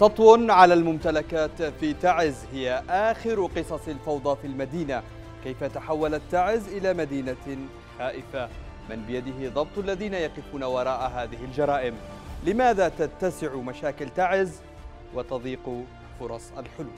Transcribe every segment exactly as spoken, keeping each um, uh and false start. سطو على الممتلكات في تعز هي آخر قصص الفوضى في المدينة. كيف تحولت تعز إلى مدينة هائفة؟ من بيده ضبط الذين يقفون وراء هذه الجرائم؟ لماذا تتسع مشاكل تعز وتضيق فرص الحلول؟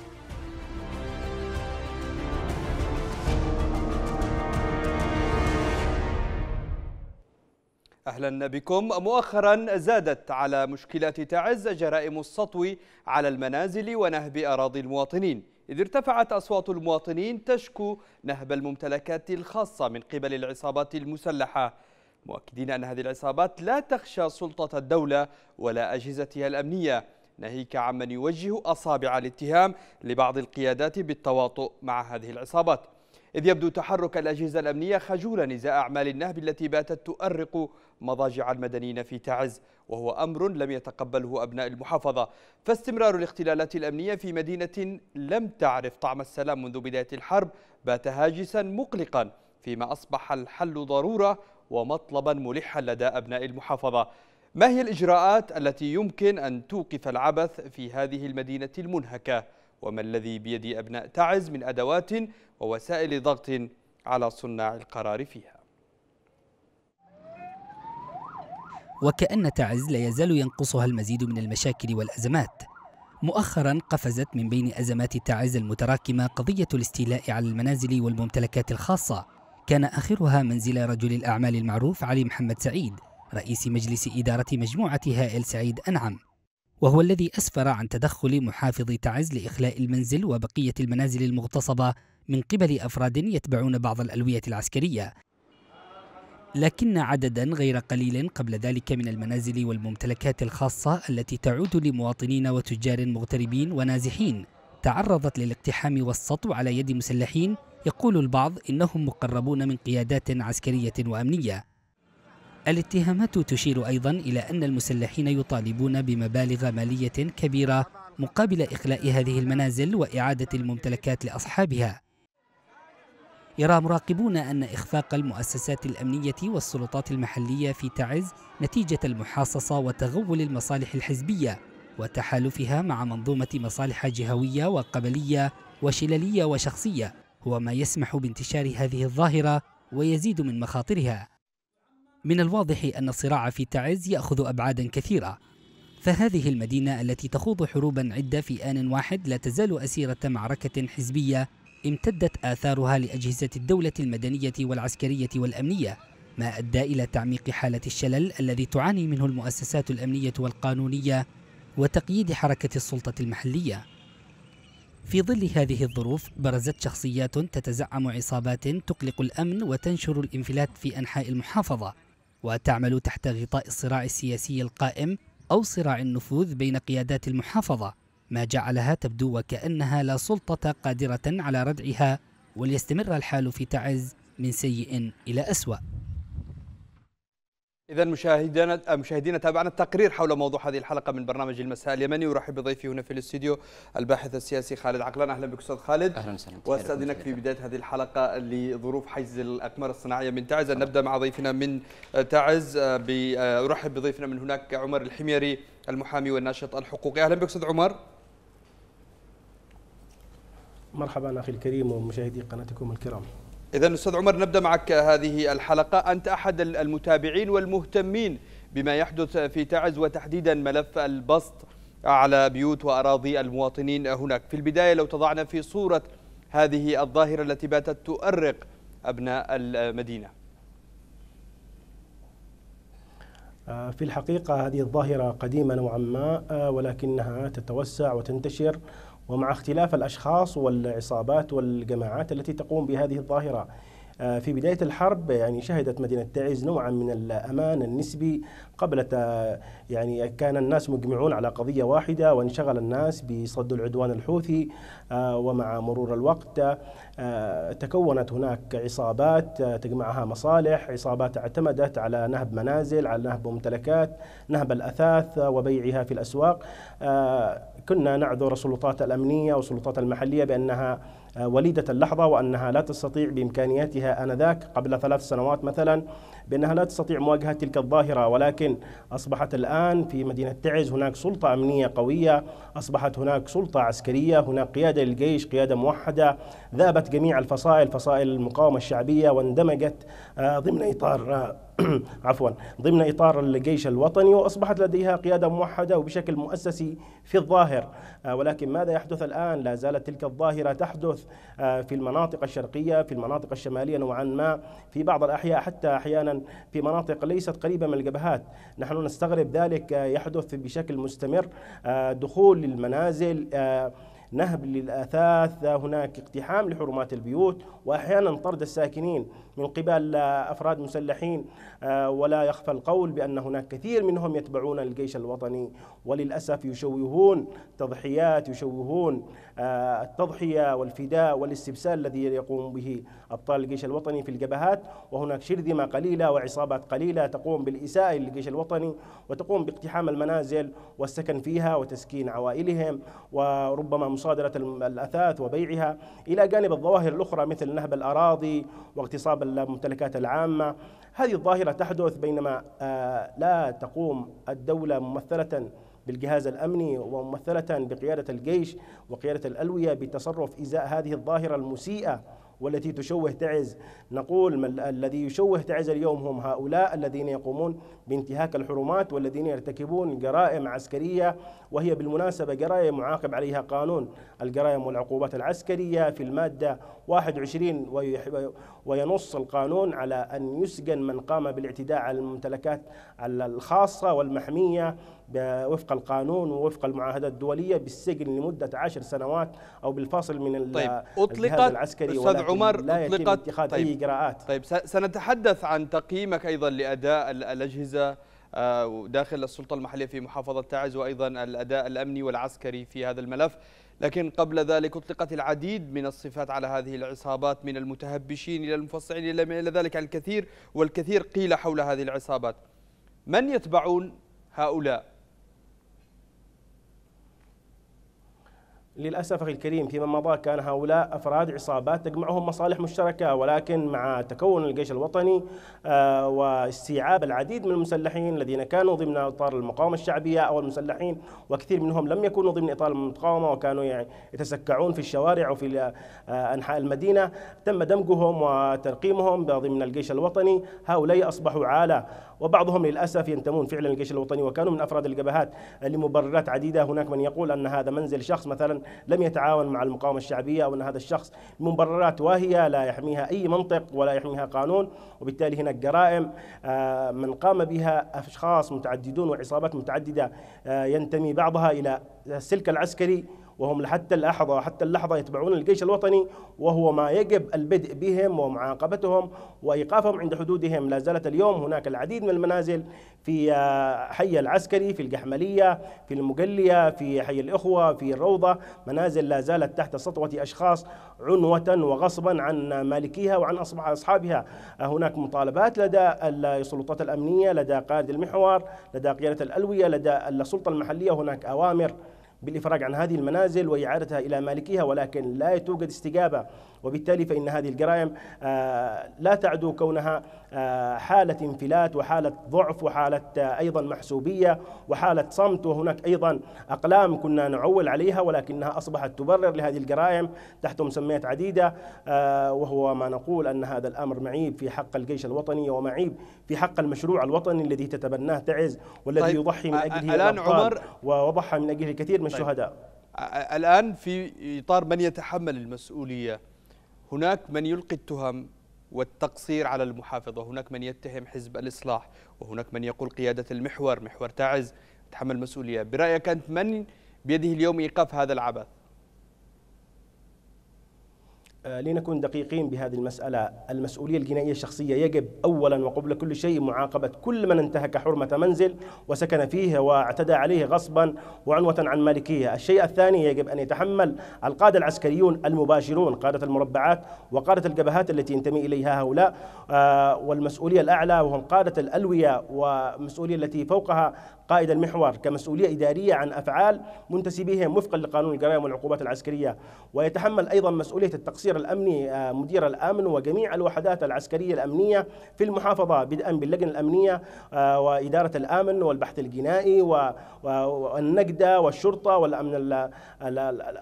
أهلا بكم. مؤخرا زادت على مشكلات تعز جرائم السطو على المنازل ونهب أراضي المواطنين، إذ ارتفعت أصوات المواطنين تشكو نهب الممتلكات الخاصة من قبل العصابات المسلحة، مؤكدين أن هذه العصابات لا تخشى سلطة الدولة ولا أجهزتها الأمنية، ناهيك عمن يوجه أصابع الاتهام لبعض القيادات بالتواطؤ مع هذه العصابات، إذ يبدو تحرك الأجهزة الأمنية خجولا إزاء أعمال النهب التي باتت تؤرق مضاجع المدنيين في تعز، وهو أمر لم يتقبله أبناء المحافظة. فاستمرار الاختلالات الأمنية في مدينة لم تعرف طعم السلام منذ بداية الحرب بات هاجسا مقلقا، فيما أصبح الحل ضرورة ومطلبا ملحا لدى أبناء المحافظة. ما هي الإجراءات التي يمكن أن توقف العبث في هذه المدينة المنهكة؟ وما الذي بيد أبناء تعز من أدوات ووسائل ضغط على صناع القرار فيها؟ وكأن تعز لا يزال ينقصها المزيد من المشاكل والأزمات. مؤخرا قفزت من بين أزمات تعز المتراكمة قضية الاستيلاء على المنازل والممتلكات الخاصة، كان آخرها منزل رجل الأعمال المعروف علي محمد سعيد رئيس مجلس إدارة مجموعة هائل سعيد أنعم، وهو الذي أسفر عن تدخل محافظ تعز لإخلاء المنزل وبقية المنازل المغتصبة من قبل أفراد يتبعون بعض الألوية العسكرية، لكن عددا غير قليل قبل ذلك من المنازل والممتلكات الخاصة التي تعود لمواطنين وتجار مغتربين ونازحين تعرضت للاقتحام والسطو على يد مسلحين يقول البعض إنهم مقربون من قيادات عسكرية وأمنية. الاتهامات تشير أيضا إلى أن المسلحين يطالبون بمبالغ مالية كبيرة مقابل إخلاء هذه المنازل وإعادة الممتلكات لأصحابها. يرى مراقبون أن إخفاق المؤسسات الأمنية والسلطات المحلية في تعز نتيجة المحاصصة وتغول المصالح الحزبية وتحالفها مع منظومة مصالح جهوية وقبلية وشللية وشخصية هو ما يسمح بانتشار هذه الظاهرة ويزيد من مخاطرها. من الواضح أن الصراع في تعز يأخذ أبعادا كثيرة، فهذه المدينة التي تخوض حروبا عدة في آن واحد لا تزال أسيرة معركة حزبية امتدت آثارها لأجهزة الدولة المدنية والعسكرية والأمنية، ما أدى إلى تعميق حالة الشلل الذي تعاني منه المؤسسات الأمنية والقانونية وتقييد حركة السلطة المحلية. في ظل هذه الظروف برزت شخصيات تتزعم عصابات تقلق الأمن وتنشر الانفلات في أنحاء المحافظة وتعمل تحت غطاء الصراع السياسي القائم أو صراع النفوذ بين قيادات المحافظة، ما جعلها تبدو وكأنها لا سلطة قادرة على ردعها، وليستمر الحال في تعز من سيء إلى أسوأ. إذا مشاهدينا تابعنا التقرير حول موضوع هذه الحلقة من برنامج المساء اليمني، ورحب بضيفي هنا في الاستديو الباحث السياسي خالد عقلان. أهلا بك أستاذ خالد. أهلا وسهلا. واستأذنك في بداية هذه الحلقة لظروف حجز الأقمار الصناعية من تعز أن نبدأ مع ضيفنا من تعز. أرحب بضيفنا من هناك عمر الحميري المحامي والناشط الحقوقي. أهلا بك أستاذ عمر. مرحبا أخي الكريم ومشاهدي قناتكم الكرام. إذا أستاذ عمر نبدأ معك هذه الحلقة، أنت أحد المتابعين والمهتمين بما يحدث في تعز وتحديدا ملف البسط على بيوت وأراضي المواطنين هناك. في البداية لو تضعنا في صورة هذه الظاهرة التي باتت تؤرق أبناء المدينة. في الحقيقة هذه الظاهرة قديمة نوعا ما، ولكنها تتوسع وتنتشر ومع اختلاف الأشخاص والعصابات والجماعات التي تقوم بهذه الظاهرة. في بداية الحرب يعني شهدت مدينة تعز نوعا من الأمان النسبي، قبل يعني كان الناس مجمعون على قضية واحدة وانشغل الناس بصد العدوان الحوثي، ومع مرور الوقت تكونت هناك عصابات تجمعها مصالح، عصابات اعتمدت على نهب منازل، على نهب ممتلكات، نهب الأثاث وبيعها في الأسواق. كنا نعذر السلطات الأمنية والسلطات المحلية بأنها وليدة اللحظة، وأنها لا تستطيع بإمكانياتها آنذاك قبل ثلاث سنوات مثلا بأنها لا تستطيع مواجهة تلك الظاهرة، ولكن أصبحت الآن في مدينة تعز هناك سلطة أمنية قوية، أصبحت هناك سلطة عسكرية، هناك قيادة للجيش، قيادة موحدة، ذابت جميع الفصائل، فصائل المقاومة الشعبية، واندمجت ضمن إطار عفوا ضمن إطار الجيش الوطني، وأصبحت لديها قيادة موحدة وبشكل مؤسسي في الظاهر. ولكن ماذا يحدث الآن؟ لا زالت تلك الظاهرة تحدث في المناطق الشرقية، في المناطق الشمالية نوعا ما، في بعض الأحياء حتى أحيانا في مناطق ليست قريبة من الجبهات. نحن نستغرب ذلك يحدث بشكل مستمر، دخول للمنازل، نهب للأثاث، هناك اقتحام لحرمات البيوت، وأحيانا طرد الساكنين من قبل أفراد مسلحين. ولا يخفى القول بأن هناك كثير منهم يتبعون الجيش الوطني، وللأسف يشوهون تضحيات، يشوهون التضحية والفداء والاستبسال الذي يقوم به أبطال الجيش الوطني في الجبهات. وهناك شرذمة قليلة وعصابات قليلة تقوم بالإساءة للجيش الوطني، وتقوم باقتحام المنازل والسكن فيها وتسكين عوائلهم، وربما مصادرة الأثاث وبيعها، إلى جانب الظواهر الأخرى مثل نهب الأراضي واغتصاب الممتلكات العامة. هذه الظاهرة تحدث بينما لا تقوم الدولة ممثلة بالجهاز الأمني وممثلة بقيادة الجيش وقيادة الألوية بتصرف إزاء هذه الظاهرة المسيئة والتي تشوه تعز. نقول الذي يشوه تعز اليوم هم هؤلاء الذين يقومون بانتهاك الحرمات والذين يرتكبون جرائم عسكرية، وهي بالمناسبة جرائم معاقب عليها قانون الجرائم والعقوبات العسكرية في المادة واحد وعشرين، وينص القانون على أن يسجن من قام بالاعتداء على الممتلكات الخاصة والمحمية وفق القانون ووفق المعاهدات الدولية بالسجن لمدة عشر سنوات أو بالفاصل من طيب. الجهاز العسكري. أستاذ عمر لا يتم اتخاذ طيب. أي إجراءات. طيب سنتحدث عن تقييمك أيضا لأداء الأجهزة داخل السلطة المحلية في محافظة تعز، وأيضا الأداء الأمني والعسكري في هذا الملف، لكن قبل ذلك أطلقت العديد من الصفات على هذه العصابات، من المتهبشين إلى المفصعين إلى ذلك الكثير والكثير قيل حول هذه العصابات. من يتبعون هؤلاء؟ للأسف أخي الكريم فيما مضى كان هؤلاء أفراد عصابات تجمعهم مصالح مشتركة، ولكن مع تكون الجيش الوطني واستيعاب العديد من المسلحين الذين كانوا ضمن إطار المقاومة الشعبية أو المسلحين، وكثير منهم لم يكونوا ضمن إطار المقاومة وكانوا يعني يتسكعون في الشوارع وفي أنحاء المدينة، تم دمجهم وترقيمهم ضمن الجيش الوطني. هؤلاء أصبحوا عالة، وبعضهم للأسف ينتمون فعلا للجيش الوطني وكانوا من أفراد الجبهات لمبررات عديدة. هناك من يقول أن هذا منزل شخص مثلا لم يتعاون مع المقاومة الشعبية، أو أن هذا الشخص مبررات واهية لا يحميها أي منطق ولا يحميها قانون، وبالتالي هناك جرائم من قام بها أشخاص متعددون وعصابات متعددة ينتمي بعضها إلى السلك العسكري، وهم حتى اللحظة حتى اللحظة يتبعون الجيش الوطني، وهو ما يجب البدء بهم ومعاقبتهم وإيقافهم عند حدودهم. لا زالت اليوم هناك العديد من المنازل في حي العسكري، في الجحملية، في المقلية، في حي الإخوة، في الروضة، منازل لا زالت تحت سطوة أشخاص عنوة وغصبا عن مالكيها وعن أصحابها. هناك مطالبات لدى السلطات الأمنية، لدى قادة المحور، لدى قيادة الألوية، لدى السلطة المحلية، هناك أوامر بالإفراج عن هذه المنازل وإعادتها إلى مالكيها، ولكن لا توجد استجابة. وبالتالي فإن هذه الجرائم لا تعدو كونها حالة انفلات وحالة ضعف وحالة أيضا محسوبية وحالة صمت. وهناك أيضا أقلام كنا نعول عليها ولكنها أصبحت تبرر لهذه الجرائم تحت مسميات عديدة، وهو ما نقول أن هذا الأمر معيب في حق الجيش الوطني ومعيب في حق المشروع الوطني الذي تتبناه تعز، والذي طيب يضحي من أجله الآن عمر ووضحى من أجله الكثير من الشهداء. طيب. الآن في إطار من يتحمل المسؤولية، هناك من يلقي التهم والتقصير على المحافظة، هناك من يتهم حزب الإصلاح، وهناك من يقول قيادة المحور، محور تعز، تحمل مسؤولية. برأيك أنت من بيده اليوم إيقاف هذا العبث؟ لنكون دقيقين بهذه المسألة، المسؤولية الجنائية الشخصية يجب أولا وقبل كل شيء معاقبة كل من انتهك حرمة منزل وسكن فيه واعتدى عليه غصبا وعنوة عن مالكية. الشيء الثاني يجب أن يتحمل القادة العسكريون المباشرون، قادة المربعات وقادة الجبهات التي ينتمي إليها هؤلاء، والمسؤولية الأعلى وهم قادة الألوية والمسؤولية التي فوقها قائد المحور كمسؤولية إدارية عن أفعال منتسبيهم وفقا لقانون الجرائم والعقوبات العسكرية، ويتحمل أيضا مسؤولية التقصير الأمني مدير الأمن وجميع الوحدات العسكرية الأمنية في المحافظة بدءا باللجنة الأمنية وإدارة الأمن والبحث الجنائي والنجدة والشرطة والأمن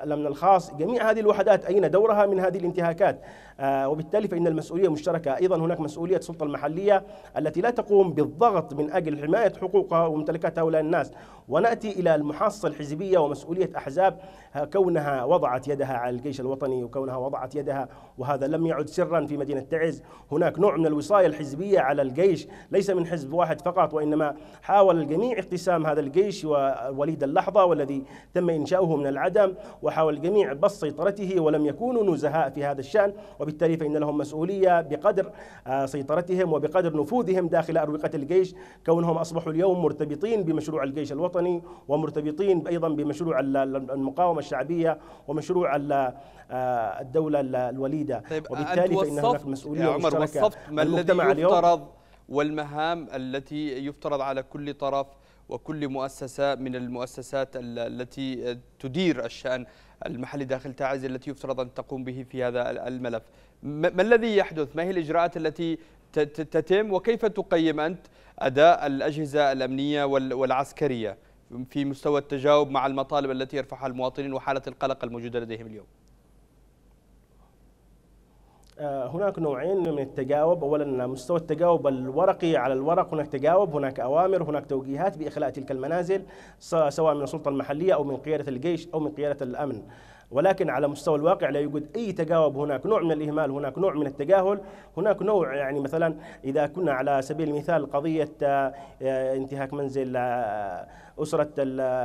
الأمن الخاص، جميع هذه الوحدات أين دورها من هذه الانتهاكات؟ وبالتالي فإن المسؤولية مشتركة. أيضا هناك مسؤولية السلطة المحلية التي لا تقوم بالضغط من أجل حماية حقوقها وممتلكات هؤلاء الناس. ونأتي إلى المحاصصة الحزبية ومسؤولية أحزاب كونها وضعت يدها على الجيش الوطني وكونها وضعت يدها، وهذا لم يعد سرا في مدينة تعز، هناك نوع من الوصاية الحزبية على الجيش ليس من حزب واحد فقط، وإنما حاول الجميع اقتسام هذا الجيش ووليد اللحظة والذي تم إنشاؤه من العدم، وحاول الجميع بسط سيطرته ولم يكونوا نزهاء في هذا الشأن، وبالتالي فإن لهم مسؤولية بقدر سيطرتهم وبقدر نفوذهم داخل أروقة الجيش، كونهم أصبحوا اليوم مرتبطين بمشروع الجيش الوطني ومرتبطين أيضا بمشروع المقاومة الشعبية ومشروع الدولة الوليدة. طيب وبالتالي فإن هناك مسؤولية مشتركة. ما الذي يفترض والمهام التي يفترض على كل طرف وكل مؤسسة من المؤسسات التي تدير الشأن المحلي داخل تعز التي يفترض أن تقوم به في هذا الملف؟ ما الذي يحدث؟ ما هي الإجراءات التي تتم؟ وكيف تقيم أنت أداء الأجهزة الأمنية والعسكرية في مستوى التجاوب مع المطالب التي يرفعها المواطنين وحالة القلق الموجودة لديهم اليوم؟ هناك نوعين من التجاوب. أولا مستوى التجاوب الورقي على الورق، هناك تجاوب، هناك أوامر، هناك توجيهات بإخلاء تلك المنازل سواء من السلطة المحلية أو من قيادة الجيش أو من قيادة الأمن، ولكن على مستوى الواقع لا يوجد أي تجاوب. هناك نوع من الإهمال، هناك نوع من التجاهل، هناك نوع يعني مثلا إذا كنا على سبيل المثال قضية انتهاك منزل أسرة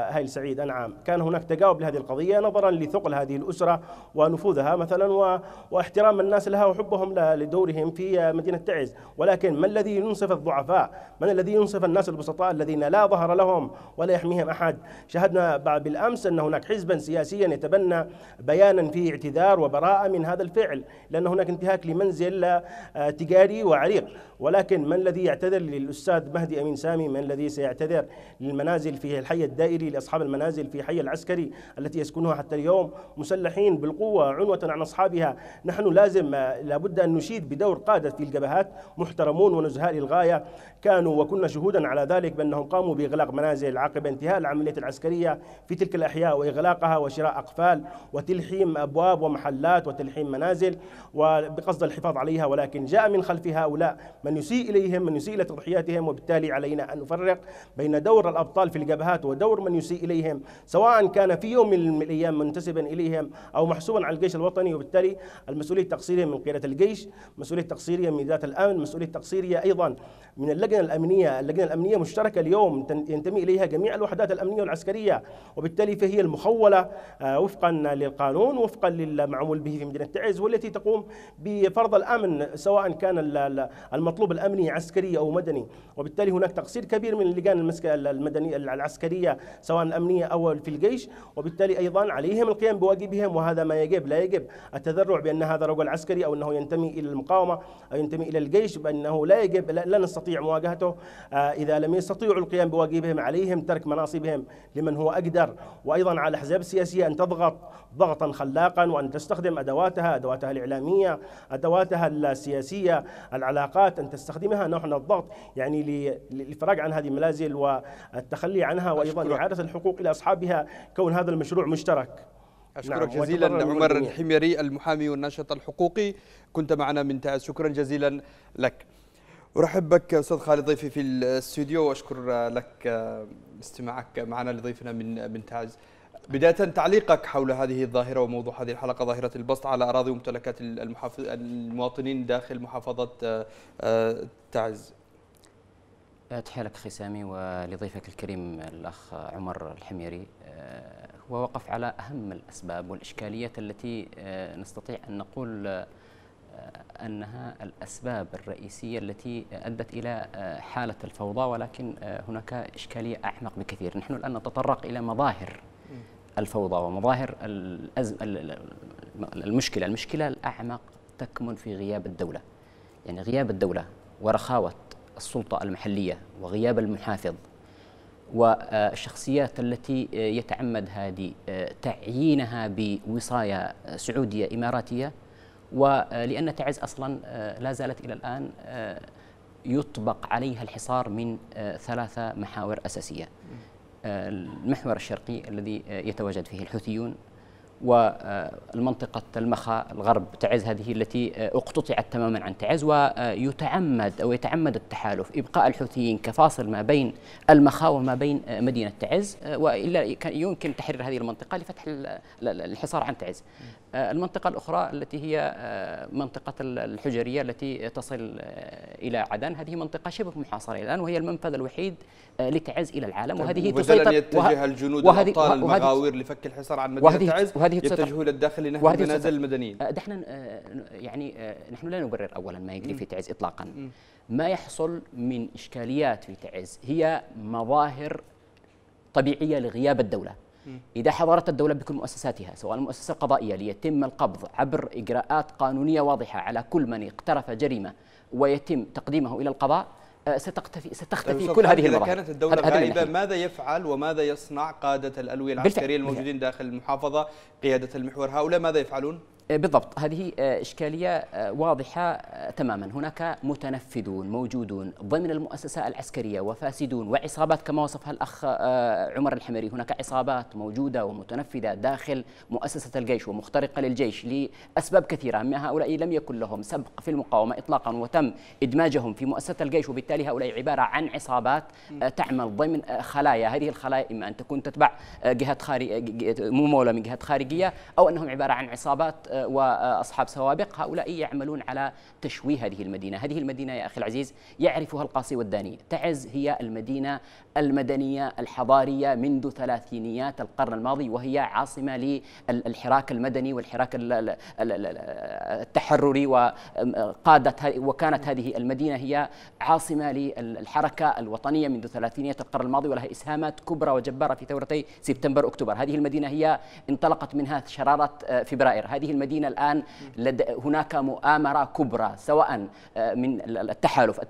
هائل سعيد أنعم، كان هناك تجاوب لهذه القضية نظرا لثقل هذه الأسرة ونفوذها مثلا واحترام الناس لها وحبهم لدورهم في مدينة تعز، ولكن ما الذي ينصف الضعفاء؟ من الذي ينصف الناس البسطاء الذين لا ظهر لهم ولا يحميهم أحد؟ شاهدنا بالأمس أن هناك حزبا سياسيا يتبنى بيانا فيه اعتذار وبراءة من هذا الفعل لأن هناك انتهاك لمنزل تجاري وعريق، ولكن من الذي يعتذر للأستاذ مهدي أمين سامي؟ من الذي سيعتذر للمنازل في الحي الدائري، لأصحاب المنازل في حي العسكري التي يسكنها حتى اليوم مسلحين بالقوة عنوة عن أصحابها؟ نحن لازم لابد أن نشيد بدور قادة في الجبهات محترمون ونزهاء للغاية، كانوا وكنا شهودا على ذلك بأنهم قاموا بإغلاق منازل عقب انتهاء العملية العسكرية في تلك الأحياء وإغلاقها وشراء أقفال وتلحيم أبواب ومحلات وتلحيم منازل وبقصد الحفاظ عليها، ولكن جاء من خلف هؤلاء من يسيء إليهم، من يسيء إلى تضحياتهم، وبالتالي علينا أن نفرق بين دور الأبطال في الجبهات ودور من يسيء إليهم سواء كان في يوم من الأيام منتسبا إليهم أو محسوبا على الجيش الوطني، وبالتالي المسؤولية التقصيرية من قيادة الجيش، مسؤولية تقصيرية من إدارة الأمن، مسؤولية تقصيرية أيضا من اللجنة الأمنية، اللجنة الأمنية مشتركة اليوم ينتمي إليها جميع الوحدات الأمنية والعسكرية، وبالتالي فهي المخولة وفقا للقانون وفقا للمعمول به في مدينة تعز، والتي تقوم بفرض الأمن سواء كان المطلوب الأمني عسكري أو مدني، وبالتالي هناك تقصير كبير من اللجان المدنية العسكرية سواء الأمنية أو في الجيش، وبالتالي أيضا عليهم القيام بواجبهم، وهذا ما يجب. لا يجب التذرع بأن هذا رجل عسكري أو أنه ينتمي إلى المقاومة أو ينتمي إلى الجيش، بأنه لا يجب، لا نستطيع مواجهته. إذا لم يستطيعوا القيام بواجبهم عليهم ترك مناصبهم لمن هو أقدر، وأيضا على الأحزاب السياسية أن تضغط ضغطا خلاقا وأن تستخدم أدواتها، أدواتها الإعلامية، أدواتها السياسية، العلاقات، أن تستخدمها نوع من الضغط يعني للإفراج عن هذه المنازل والتخلي عنها، وأيضا إعادة الحقوق إلى أصحابها كون هذا المشروع مشترك. أشكرك نعم جزيلا عمر الحميري المحامي والناشط الحقوقي، كنت معنا من تعز، شكرا جزيلا لك. أرحب بك أستاذ خالد ضيفي في الاستوديو وأشكر لك استماعك معنا لضيفنا من من تعز. بداية تعليقك حول هذه الظاهرة وموضوع هذه الحلقة، ظاهرة البسط على أراضي وممتلكات المواطنين داخل محافظة تعز. تحيالك أخي سامي ولضيفك الكريم الأخ عمر الحميري. هو وقف على أهم الأسباب والإشكاليات التي نستطيع أن نقول أنها الأسباب الرئيسية التي أدت إلى حالة الفوضى، ولكن هناك إشكالية أعمق بكثير. نحن الآن نتطرق إلى مظاهر الفوضى ومظاهر المشكلة. المشكلة الأعمق تكمن في غياب الدولة، يعني غياب الدولة ورخاوة السلطة المحلية وغياب المحافظ والشخصيات التي يتعمد هادي تعيينها بوصاية سعودية إماراتية، ولأن تعز أصلا لا زالت إلى الآن يطبق عليها الحصار من ثلاثة محاور أساسية: المحور الشرقي الذي يتواجد فيه الحوثيون، والمنطقة المخا الغرب تعز هذه التي اقتطعت تماما عن تعز، ويتعمد أو يتعمد التحالف إبقاء الحوثيين كفاصل ما بين المخا وما بين مدينة تعز، وإلا كان يمكن تحرير هذه المنطقة لفتح الحصار عن تعز. المنطقة الأخرى التي هي منطقة الحجرية التي تصل إلى عدن، هذه منطقة شبه محاصرة الآن، وهي المنفذ الوحيد لتعز إلى العالم، وهذه تسيطر يتجه الجنود الأبطال المغاوير لفك الحصار عن مدينة تعز يتجهوا إلى الداخل لنهب منازل المدنيين. دحنا يعني نحن لا نبرر أولا ما يجري في تعز إطلاقا. م. ما يحصل من إشكاليات في تعز هي مظاهر طبيعية لغياب الدولة. إذا حضرت الدولة بكل مؤسساتها، سواء المؤسسة القضائية ليتم القبض عبر إجراءات قانونية واضحة على كل من اقترف جريمة ويتم تقديمه إلى القضاء، ستختفي ستختفي كل هذه المظاهر. إذا كانت الدولة غائبة ماذا يفعل وماذا يصنع قادة الألوية العسكرية الموجودين داخل المحافظة، قيادة المحور، هؤلاء ماذا يفعلون؟ بالضبط، هذه إشكالية واضحة تماما. هناك متنفذون موجودون ضمن المؤسسة العسكرية وفاسدون وعصابات كما وصفها الأخ عمر الحميري. هناك عصابات موجودة ومتنفذة داخل مؤسسة الجيش ومخترقة للجيش لأسباب كثيرة. أما هؤلاء لم يكن لهم سبق في المقاومة إطلاقا، وتم إدماجهم في مؤسسة الجيش، وبالتالي هؤلاء عبارة عن عصابات تعمل ضمن خلايا. هذه الخلايا إما أن تكون تتبع جهات خارجية ممولة من جهات خارجية، أو أنهم عبارة عن عصابات وأصحاب سوابق. هؤلاء يعملون على تشويه هذه المدينة. هذه المدينة يا أخي العزيز يعرفها القاصي والداني. تعز هي المدينة المدنية الحضارية منذ ثلاثينيات القرن الماضي، وهي عاصمة للحراك المدني والحراك التحرري، وقادت وكانت هذه المدينة هي عاصمة للحركة الوطنية منذ ثلاثينيات القرن الماضي، ولها إسهامات كبرى وجبارة في ثورتي سبتمبر أكتوبر. هذه المدينة هي انطلقت منها شرارة فبراير. هذه المدينة الآن هناك مؤامرة كبرى، سواء من التحالف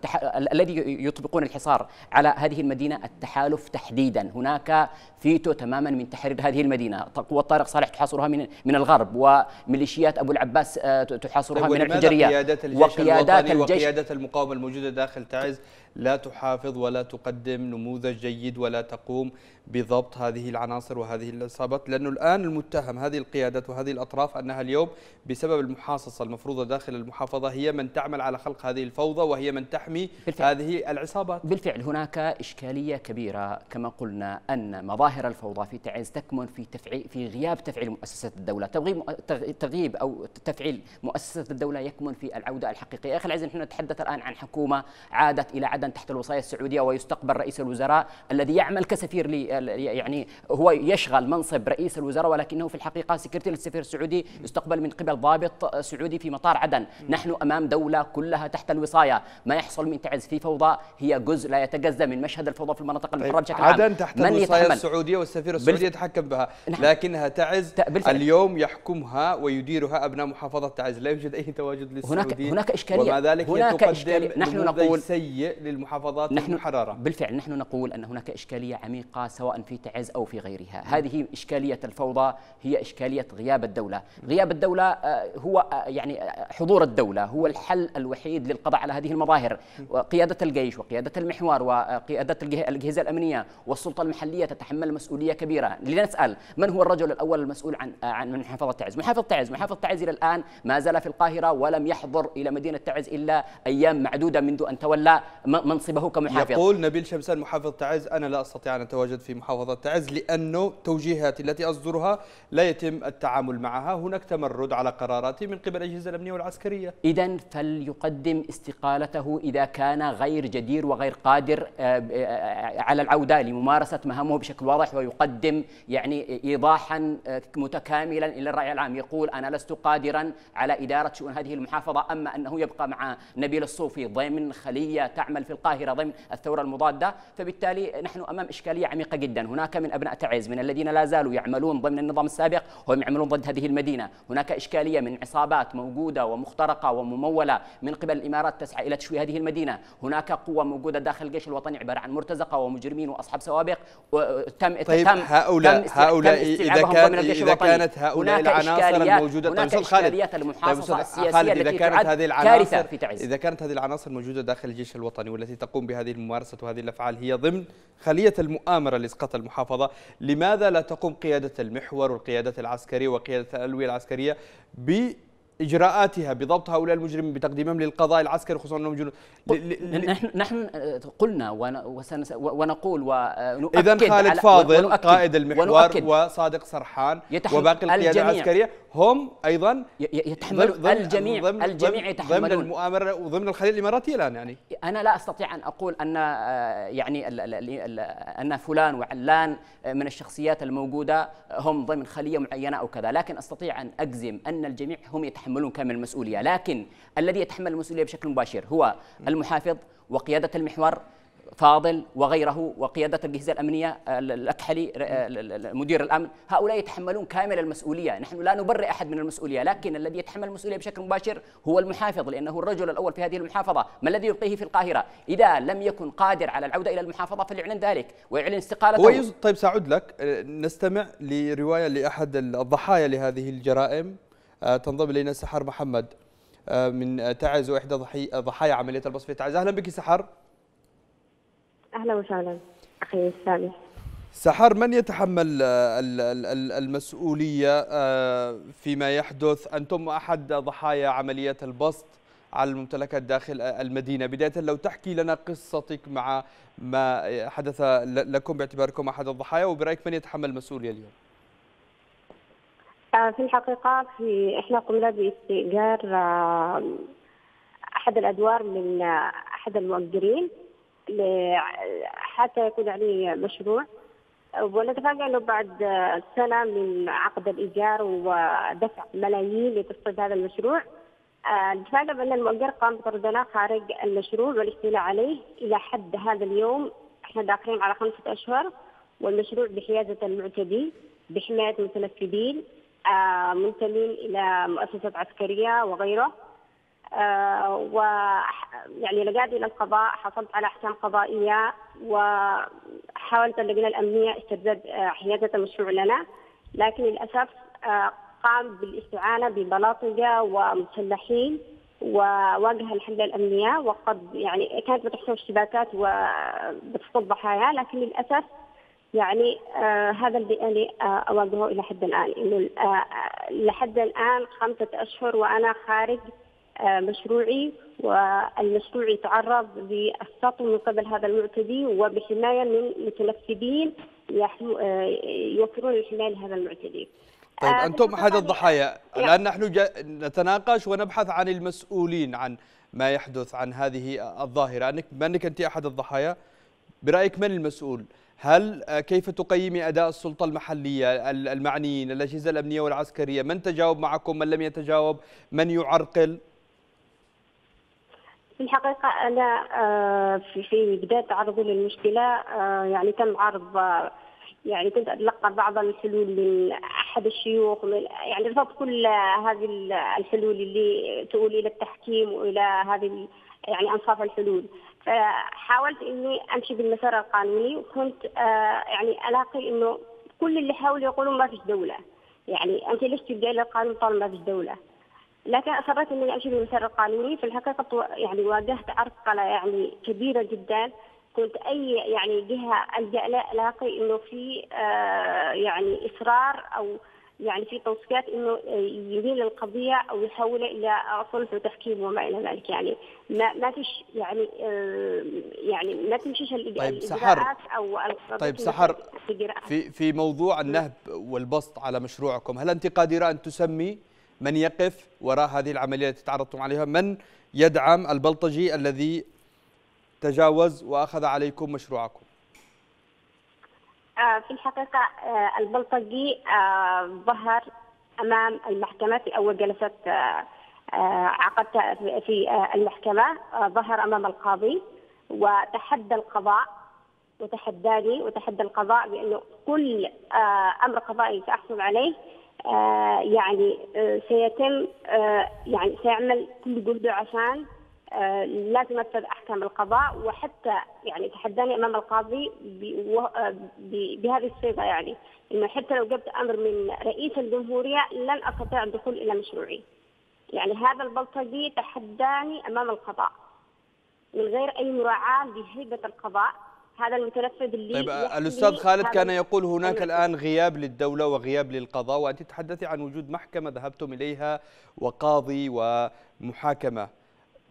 الذي يطبقون الحصار على هذه المدينة، التحالف تحديدا. هناك فيتو تماما من تحرير هذه المدينة. قوة طارق صالح تحاصرها من من الغرب، وميليشيات أبو العباس تحاصرها من الحجرية. قيادات الجيش الوطني وقيادات المقاومة الموجودة داخل تعز لا تحافظ ولا تقدم نموذج جيد ولا تقوم بضبط هذه العناصر وهذه العصابات، لأنه الآن المتهم هذه القيادات وهذه الأطراف أنها اليوم بسبب المحاصصة المفروضة داخل المحافظة هي من تعمل على خلق هذه الفوضى، وهي من تحمي بالفعل هذه العصابات. بالفعل هناك إشكالية كبيرة كما قلنا، أن مظاهر الفوضى في تعز تكمن في تفعيل في غياب تفعيل مؤسسات الدولة. تغييب أو تفعيل مؤسسات الدولة يكمن في العودة الحقيقية. يا أخي العزيز، نحن نتحدث الآن عن حكومة عادت إلى عدن تحت الوصاية السعودية، ويستقبل رئيس الوزراء الذي يعمل كسفير، لي يعني هو يشغل منصب رئيس الوزراء ولكنه في الحقيقة سكرتير للسفير السعودي، يستقبل من قبل ضابط سعودي في مطار عدن. نحن أمام دولة كلها تحت الوصاية. ما يحصل من تعز في فوضى هي جزء لا يتجزأ من مشهد الفوضى في المناطق المحررة بشكل عام. عدن تحت الوصاية السعودية والسفير السعودي يتحكم بها، لكنها تعز اليوم يحكمها ويديرها أبناء محافظة تعز. لا يوجد أي تواجد للسعوديين، هناك إشكالية، ومع ذلك هناك إشكالية. نحن نقول للمحافظات المحررة. بالفعل نحن نقول أن هناك إشكالية عميقة سواء في تعز أو في غيرها. هذه إشكالية الفوضى هي إشكالية غياب الدولة. غياب الدولة هو يعني حضور الدولة هو الحل الوحيد للقضاء على هذه المظاهر. قيادة الجيش وقيادة المحور وقيادة الأجهزة الأمنية والسلطة المحلية تتحمل مسؤولية كبيرة. لنسأل من هو الرجل الأول المسؤول عن عن محافظة تعز؟ محافظ تعز محافظ تعز إلى الآن ما زال في القاهرة، ولم يحضر إلى مدينة تعز إلا أيام معدودة منذ أن تولى منصبه كمحافظ. يقول نبيل شمسان محافظ تعز: أنا لا أستطيع أن أتواجد في محافظة تعز لأنه توجيهاتي التي أصدرها لا يتم التعامل معها، هناك تمرد على قراراتي من قبل الأجهزة الأمنية والعسكرية. إذا فليقدم استقالته إذا كان غير جدير وغير قادر على العودة لممارسة مهامه بشكل واضح، ويقدم يعني إيضاحا متكاملا إلى الرأي العام، يقول أنا لست قادرا على إدارة شؤون هذه المحافظة. أما أنه يبقى مع نبيل الصوفي ضمن خلية تعمل في القاهرة ضمن الثورة المضادة، فبالتالي نحن أمام إشكالية عميقة جدا. هناك من أبناء تعز من الذين لا زالوا يعملون ضمن النظام السابق وهم يعملون ضد هذه المدينة. هناك هناك إشكالية من عصابات موجودة ومخترقة وممولة من قبل الإمارات تسعى إلى تشويه هذه المدينة، هناك قوة موجودة داخل الجيش الوطني عبارة عن مرتزقة ومجرمين وأصحاب سوابق تم طيب تم هؤلاء تم هؤلاء إذا, كان إذا كانت هؤلاء العناصر الموجودة هناك طيب إشكاليات المحافظة طيب السياسية التي تعد كارثة في تعز. إذا كانت هذه العناصر موجودة داخل الجيش الوطني والتي تقوم بهذه الممارسة وهذه الأفعال هي ضمن خلية المؤامرة لإسقاط المحافظة، لماذا لا تقوم قيادة المحور والقيادات العسكرية وقيادة الألوية العسكرية ب إجراءاتها بضبط هؤلاء المجرمين بتقديمهم للقضاء العسكري خصوصا أنهم جنود؟ نحن نحن قلنا ونقول ونؤكد. إذا خالد فاضل قائد المحور وصادق سرحان وباقي القيادة العسكرية هم أيضا يتحملون الجميع ضمن الجميع يتحملون ضمن المؤامرة وضمن الخلية الإماراتية الآن. يعني أنا لا أستطيع أن أقول أن يعني أن فلان وعلان من الشخصيات الموجودة هم ضمن خلية معينة أو كذا، لكن أستطيع أن أجزم أن الجميع هم يتحملون يتحملون كامل المسؤولية، لكن الذي يتحمل المسؤولية بشكل مباشر هو المحافظ وقيادة المحور فاضل وغيره وقيادة الجهاز الأمنية الأكحلي مدير الأمن، هؤلاء يتحملون كامل المسؤولية. نحن لا نبرئ أحد من المسؤولية، لكن الذي يتحمل المسؤولية بشكل مباشر هو المحافظ، لأنه الرجل الأول في هذه المحافظة. ما الذي يلقيه في القاهرة؟ إذا لم يكن قادر على العودة إلى المحافظة فليعلن ذلك ويعلن استقالته. طيب سأعود لك، نستمع لرواية لأحد الضحايا لهذه الجرائم، تنضم إلينا سحر محمد من تعز وإحدى ضحايا عملية البسط في تعز. أهلا بك سحر. أهلا وسهلا أخي سامي. سحر، من يتحمل المسؤولية فيما يحدث؟ أنتم أحد ضحايا عملية البسط على الممتلكات داخل المدينة. بداية لو تحكي لنا قصتك مع ما حدث لكم باعتباركم أحد الضحايا، وبرأيك من يتحمل المسؤولية اليوم؟ في الحقيقة في إحنا قمنا باستئجار أحد الأدوار من أحد المؤجرين حتى يكون عليه مشروع، ونتفاجأ أنه بعد سنة من عقد الإيجار ودفع ملايين لتسقيط هذا المشروع، نتفاجأ بأن المؤجر قام بطردنا خارج المشروع والاستيلاء عليه. إلى حد هذا اليوم إحنا داخلين على خمسة أشهر والمشروع بحيازة المعتدي بحماية المتنفذين منتمين إلى مؤسسات عسكرية وغيره، ويعني لجأت إلى القضاء، حصلت على أحكام قضائية وحاولت اللجنة الأمنية استرداد حيازة المشروع لنا، لكن للأسف قام بالاستعانة ببلاطجة ومسلحين وواجه الحملة الأمنية، وقد يعني كانت بتحصل اشتباكات وبتحصل ضحايا، لكن للأسف يعني آه هذا اللي أنا آه أواجهه إلى حد الآن، إنه آه لحد الآن خمسة أشهر وأنا خارج آه مشروعي، والمشروع يتعرض للسطو من قبل هذا المعتدي وبحماية من متنفذين آه يوفرون الحماية لهذا المعتدي. طيب آه أنتم أحد الضحايا، الآن نحن نتناقش ونبحث عن المسؤولين عن ما يحدث عن هذه الظاهرة، أنك بأنك أنت أحد الضحايا، برأيك من المسؤول؟ هل كيف تقيمي أداء السلطة المحلية، المعنيين، الأجهزة الأمنية والعسكرية؟ من تجاوب معكم، من لم يتجاوب، من يعرقل؟ في الحقيقة أنا في بداية تعرضي للمشكلة يعني تم عرض يعني كنت أتلقى بعض الحلول من أحد الشيوخ، يعني رفضت كل هذه الحلول اللي تؤول إلى التحكيم وإلى هذه يعني أنصاف الحلول، فحاولت إني أمشي بالمسار القانوني، وكنت آه يعني ألاقي إنه كل اللي حاولوا يقولوا ما فيش دولة، يعني أنت ليش تلجأ للقانون طالما ما فيش دولة؟ لكن أصرت إني أمشي بالمسار القانوني. في الحقيقة يعني واجهت عرقلة يعني كبيرة جدا، كنت أي يعني جهة ألجأ لها ألاقي إنه في آه يعني إصرار أو يعني في توصيات انه يميل القضيه او يحولها الى صلح وتحكيم وما الى ذلك، يعني ما ما فيش يعني يعني ما تمشيش الاجراءات او طيب سحر. في في موضوع النهب والبسط على مشروعكم، هل انت قادره ان تسمي من يقف وراء هذه العمليه التي تعرضتم عليها؟ من يدعم البلطجي الذي تجاوز واخذ عليكم مشروعكم؟ في الحقيقة البلطجي ظهر أمام المحكمة في أول جلسة عقدتها في المحكمة، ظهر أمام القاضي وتحدى القضاء وتحداني وتحدى القضاء بأنه كل أمر قضائي سأحصل عليه آه يعني آه سيتم آه يعني سيعمل كل جهده عشان آه لا تنفذ احكام القضاء، وحتى يعني تحداني امام القاضي بهذه الصيغه، يعني انه حتى لو جبت امر من رئيس الجمهوريه لن استطيع الدخول الى مشروعي. يعني هذا البلطجي تحداني امام القضاء من غير اي مراعاه لهيبه القضاء. هذا المتنفذ اللي طيب الاستاذ خالد كان يقول هناك الان غياب للدوله وغياب للقضاء، وانت تتحدثي عن وجود محكمه ذهبتم اليها وقاضي ومحاكمه.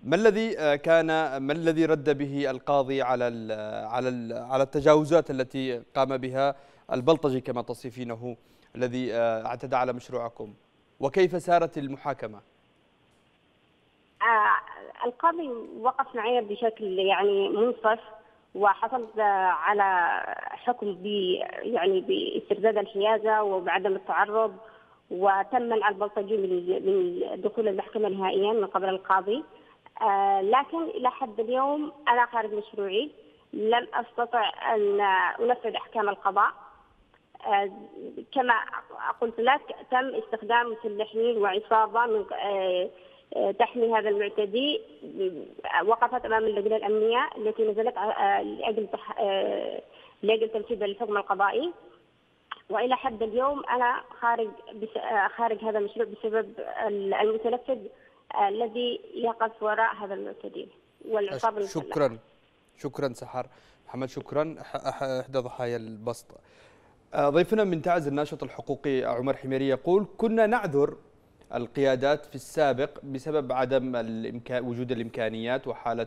ما الذي كان ما الذي رد به القاضي على ال على ال على التجاوزات التي قام بها البلطجي كما تصفينه الذي اعتدى على مشروعكم، وكيف سارت المحاكمه؟ آه القاضي وقف معي بشكل يعني منصف، وحصلت على حكم ب يعني باسترداد الحيازه وبعدم التعرض، وتم منع البلطجي من دخول المحكمه نهائيا من قبل القاضي. آه لكن الى حد اليوم انا خارج مشروعي، لم استطع ان انفذ احكام القضاء. آه كما قلت لك تم استخدام مسلحين وعصابه من آه تحمي هذا المعتدي. وقفت امام اللجنه الامنيه التي نزلت لاجل لاجل تنفيذ الحكم القضائي، والى حد اليوم انا خارج خارج هذا المشروع بسبب المتنفذ الذي يقف وراء هذا المعتدي والعصابه المسلحه. شكرا شكرا سحر محمد، شكرا. احدى ضحايا البسط. ضيفنا من تعز الناشط الحقوقي عمر الحميري يقول: كنا نعذر القيادات في السابق بسبب عدم الإمكان وجود الإمكانيات وحالة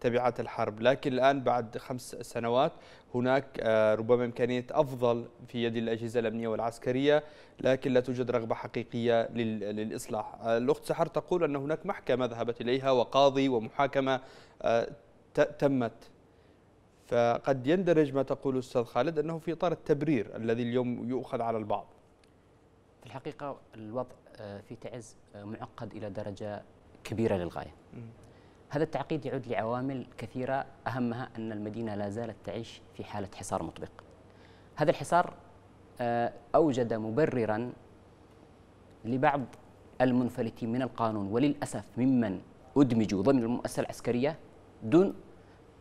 تبعات الحرب، لكن الآن بعد خمس سنوات هناك ربما إمكانية أفضل في يد الأجهزة الأمنية والعسكرية، لكن لا توجد رغبة حقيقية للإصلاح. الأخت سحر تقول أن هناك محكمة ذهبت إليها وقاضي ومحاكمة تمت، فقد يندرج ما تقول الأستاذ خالد أنه في إطار التبرير الذي اليوم يؤخذ على البعض. في الحقيقة الوضع في تعز معقد إلى درجة كبيرة للغاية. هذا التعقيد يعود لعوامل كثيرة، أهمها أن المدينة لا زالت تعيش في حالة حصار مطبق. هذا الحصار أوجد مبرراً لبعض المنفلتين من القانون، وللأسف ممن أدمجوا ضمن المؤسسة العسكرية دون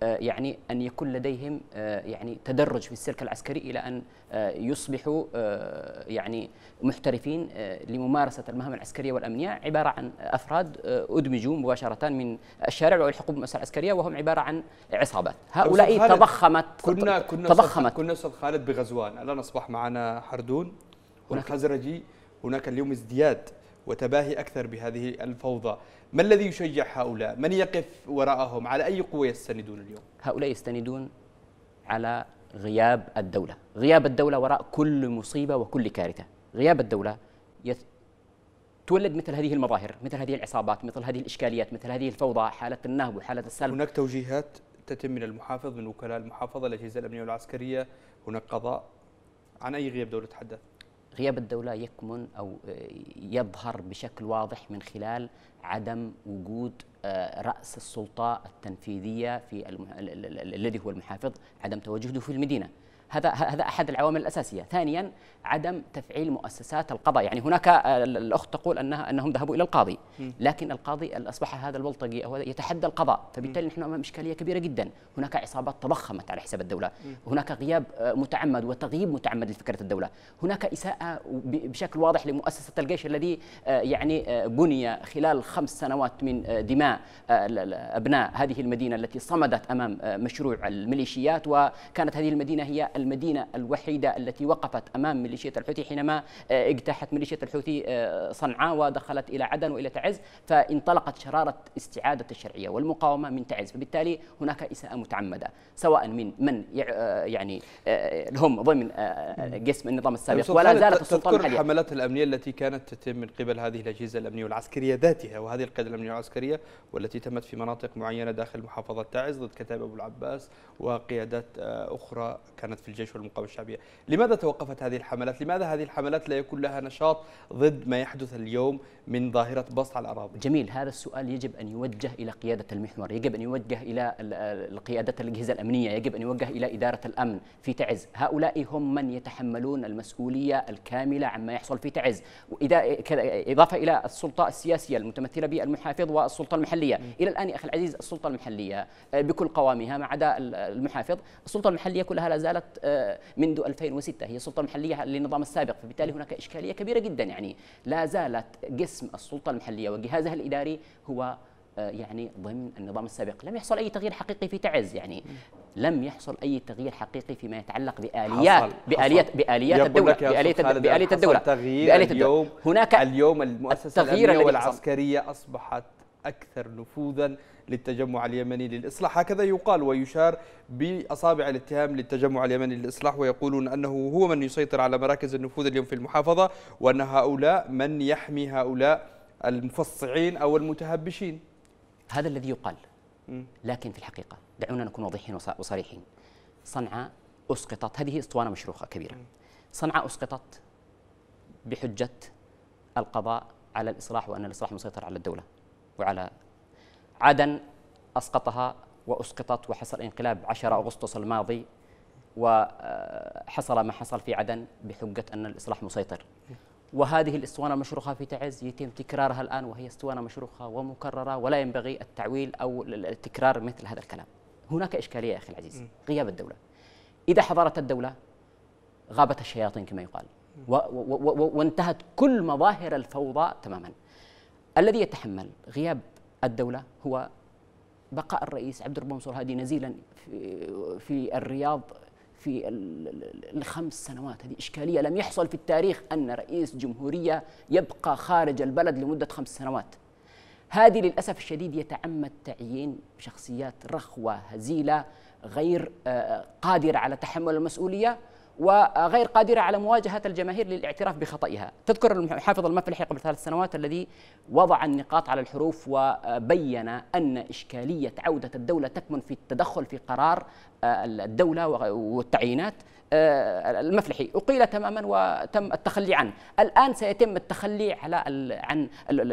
يعني أن يكون لديهم يعني تدرج في السلك العسكري إلى أن يصبحوا يعني محترفين لممارسة المهام العسكرية والأمنية، عبارة عن أفراد أدمجوا مباشرة من الشارع ويلحقوا بالمؤسسة العسكرية وهم عبارة عن عصابات. هؤلاء تضخمت كنا كنا تضخمت كنا أستاذ خالد بغزوان، الآن أصبح معنا حردون والخزرجي، هناك اليوم ازدياد وتباهي أكثر بهذه الفوضى. ما الذي يشجع هؤلاء؟ من يقف وراءهم؟ على أي قوة يستندون اليوم؟ هؤلاء يستندون على غياب الدولة. غياب الدولة وراء كل مصيبة وكل كارثة. غياب الدولة يث... تولد مثل هذه المظاهر، مثل هذه العصابات، مثل هذه الإشكاليات، مثل هذه الفوضى، حالة النهب وحالة السلب. هناك توجيهات تتم من المحافظ، من وكلاء المحافظة، الأجهزة الأمنية والعسكرية، هناك قضاء. عن أي غياب دولة تحدث؟ غياب الدولة يكمن أو يظهر بشكل واضح من خلال عدم وجود رأس السلطة التنفيذية في المح... الذي هو المحافظ، عدم تواجده في المدينة. هذا هذا أحد العوامل الأساسية. ثانيا عدم تفعيل مؤسسات القضاء، يعني هناك الأخت تقول أنها أنهم ذهبوا إلى القاضي، لكن القاضي أصبح هذا البلطجي أو يتحدى القضاء، فبالتالي نحن أمام إشكالية كبيرة جدا. هناك عصابات تضخمت على حساب الدولة، هناك غياب متعمد وتغييب متعمد لفكرة الدولة، هناك إساءة بشكل واضح لمؤسسة الجيش الذي يعني بني خلال خمس سنوات من دماء أبناء هذه المدينة التي صمدت أمام مشروع الميليشيات، وكانت هذه المدينة هي المدينة الوحيدة التي وقفت أمام ميليشيات الحوثي حينما اجتاحت ميليشيات الحوثي صنعاء ودخلت إلى عدن وإلى تعز، فانطلقت شرارة استعادة الشرعية والمقاومة من تعز. فبالتالي هناك إساءة متعمدة سواء من من يعني هم ضمن جسم النظام السابق ولا زالت السلطة الحالية. تذكر الحملات الأمنية التي كانت تتم من قبل هذه الأجهزة الأمنية والعسكرية ذاتها وهذه القيادة الأمنية والعسكرية، والتي تمت في مناطق معينة داخل محافظة تعز ضد كتائب أبو العباس وقيادات أخرى كانت في في الجيش والمقاومة الشعبية. لماذا توقفت هذه الحملات؟ لماذا هذه الحملات لا يكون لها نشاط ضد ما يحدث اليوم من ظاهرة بسط على الأراضي؟ جميل، هذا السؤال يجب أن يوجه إلى قيادة المحور، يجب أن يوجه إلى قيادات الأجهزة الأمنية، يجب أن يوجه إلى إدارة الأمن في تعز. هؤلاء هم من يتحملون المسؤولية الكاملة عما يحصل في تعز، إضافة إلى السلطة السياسية المتمثلة بالمحافظ والسلطة المحلية. م. إلى الآن يا أخي العزيز السلطة المحلية بكل قوامها ما عدا المحافظ، السلطة المحلية كلها لا زالت منذ ألفين وستة هي السلطة المحلية للنظام السابق، فبالتالي هناك إشكالية كبيرة جدا، يعني لا زالت قسم السلطة المحلية وجهازها الإداري هو يعني ضمن النظام السابق. لم يحصل أي تغيير حقيقي في تعز، يعني لم يحصل أي تغيير حقيقي فيما يتعلق بآليات حصل. بآليات حصل. بآليات الدولة بآلية بآلية الدولة بآلية الدولة. هناك اليوم المؤسسة الأمنية والعسكرية أصبحت أكثر نفوذا للتجمع اليمني للإصلاح، هكذا يقال ويشار بأصابع الاتهام للتجمع اليمني للإصلاح، ويقولون أنه هو من يسيطر على مراكز النفوذ اليوم في المحافظة، وأن هؤلاء من يحمي هؤلاء المفصعين أو المتهبشين. هذا الذي يقال، لكن في الحقيقة دعونا نكون واضحين وصريحين. صنعاء أسقطت، هذه اسطوانة مشروخة كبيرة. صنعاء أسقطت بحجة القضاء على الإصلاح وأن الإصلاح مسيطر على الدولة وعلى عدن، أسقطها وأسقطت وحصل انقلاب عشرة أغسطس الماضي، وحصل ما حصل في عدن بحجة أن الإصلاح مسيطر. وهذه الاسطوانه المشروخه في تعز يتم تكرارها الان، وهي اسطوانه مشروخه ومكرره، ولا ينبغي التعويل او التكرار مثل هذا الكلام. هناك اشكاليه يا اخي العزيز، غياب الدوله. اذا حضرت الدوله غابت الشياطين كما يقال، وانتهت كل مظاهر الفوضى تماما. الذي يتحمل غياب الدوله هو بقاء الرئيس عبد ربه منصور هادي نزيلا في الرياض في الخمس سنوات. هذه إشكالية، لم يحصل في التاريخ أن رئيس جمهورية يبقى خارج البلد لمدة خمس سنوات. هذه للأسف الشديد يتعمد تعيين شخصيات رخوة هزيلة غير قادرة على تحمل المسؤولية وغير قادرة على مواجهة الجماهير للاعتراف بخطئها. تذكر المحافظ المفلحي قبل ثلاث سنوات الذي وضع النقاط على الحروف وبين أن إشكالية عودة الدولة تكمن في التدخل في قرار الدولة والتعيينات. المفلحي أقيل تماما وتم التخلي عنه. الآن سيتم التخلي على عن